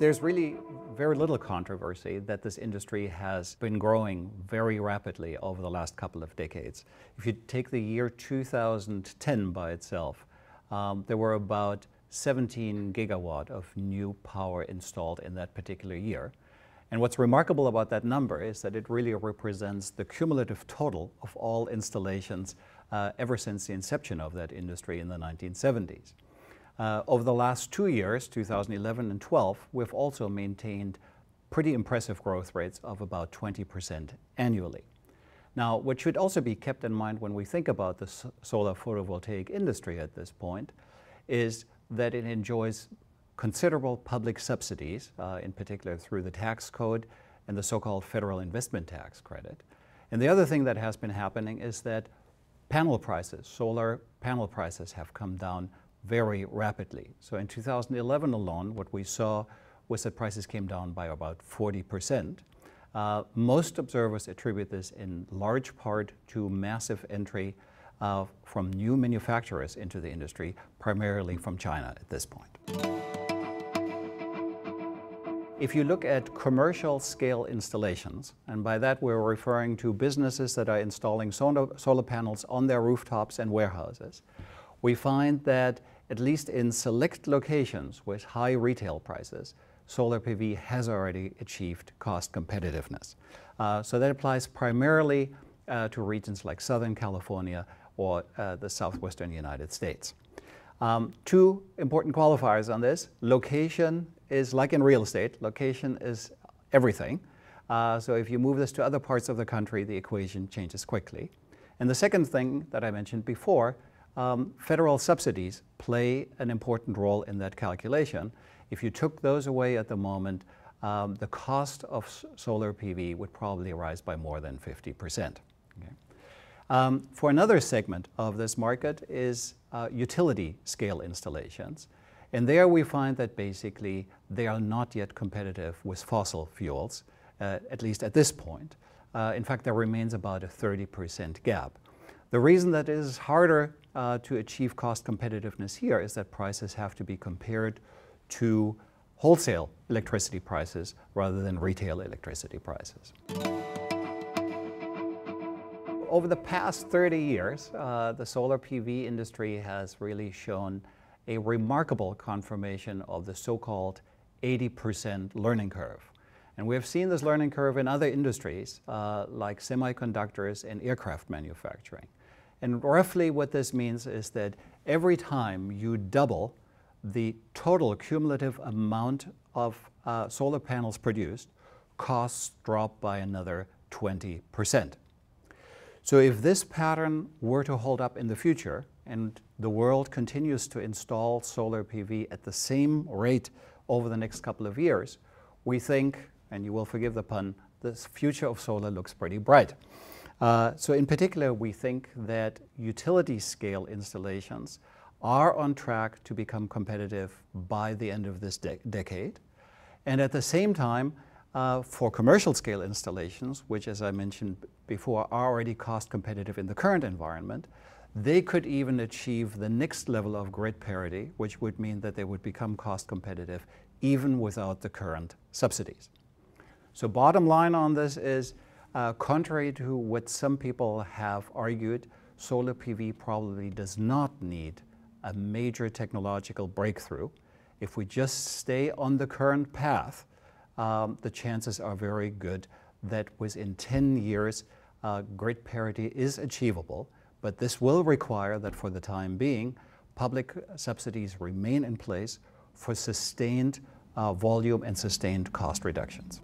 There's really very little controversy that this industry has been growing very rapidly over the last couple of decades. If you take the year 2010 by itself, there were about 17 gigawatt of new power installed in that particular year. And what's remarkable about that number is that it really represents the cumulative total of all installations ever since the inception of that industry in the 1970s. Over the last 2 years, 2011 and 12, we've also maintained pretty impressive growth rates of about 20% annually. Now, what should also be kept in mind when we think about the solar photovoltaic industry at this point is that it enjoys considerable public subsidies, in particular through the tax code and the so-called federal investment tax credit. And the other thing that has been happening is that panel prices, solar panel prices, have come down very rapidly. So in 2011 alone, what we saw was that prices came down by about 40%. Most observers attribute this in large part to massive entry from new manufacturers into the industry, primarily from China at this point. If you look at commercial scale installations, and by that we're referring to businesses that are installing solar panels on their rooftops and warehouses, we find that at least in select locations with high retail prices, solar PV has already achieved cost competitiveness. So that applies primarily to regions like Southern California or the southwestern United States. Two important qualifiers on this. Location is, like in real estate, location is everything. So if you move this to other parts of the country, the equation changes quickly. And the second thing that I mentioned before, federal subsidies play an important role in that calculation. If you took those away at the moment, the cost of solar PV would probably rise by more than 50%. Okay. For another segment of this market is utility scale installations. And there we find that basically they are not yet competitive with fossil fuels, at least at this point. In fact, there remains about a 30% gap. The reason that it is harder to achieve cost competitiveness here is that prices have to be compared to wholesale electricity prices rather than retail electricity prices. Over the past 30 years, the solar PV industry has really shown a remarkable confirmation of the so-called 80% learning curve. And we have seen this learning curve in other industries like semiconductors and aircraft manufacturing. And roughly what this means is that every time you double the total cumulative amount of solar panels produced, costs drop by another 20%. So if this pattern were to hold up in the future and the world continues to install solar PV at the same rate over the next couple of years, we think, and you will forgive the pun, the future of solar looks pretty bright. So in particular, we think that utility scale installations are on track to become competitive by the end of this decade. And at the same time, for commercial scale installations, which as I mentioned before are already cost competitive in the current environment, they could even achieve the next level of grid parity, which would mean that they would become cost competitive even without the current subsidies. So bottom line on this is, contrary to what some people have argued, solar PV probably does not need a major technological breakthrough. If we just stay on the current path, the chances are very good that within 10 years, grid parity is achievable, but this will require that for the time being, public subsidies remain in place for sustained volume and sustained cost reductions.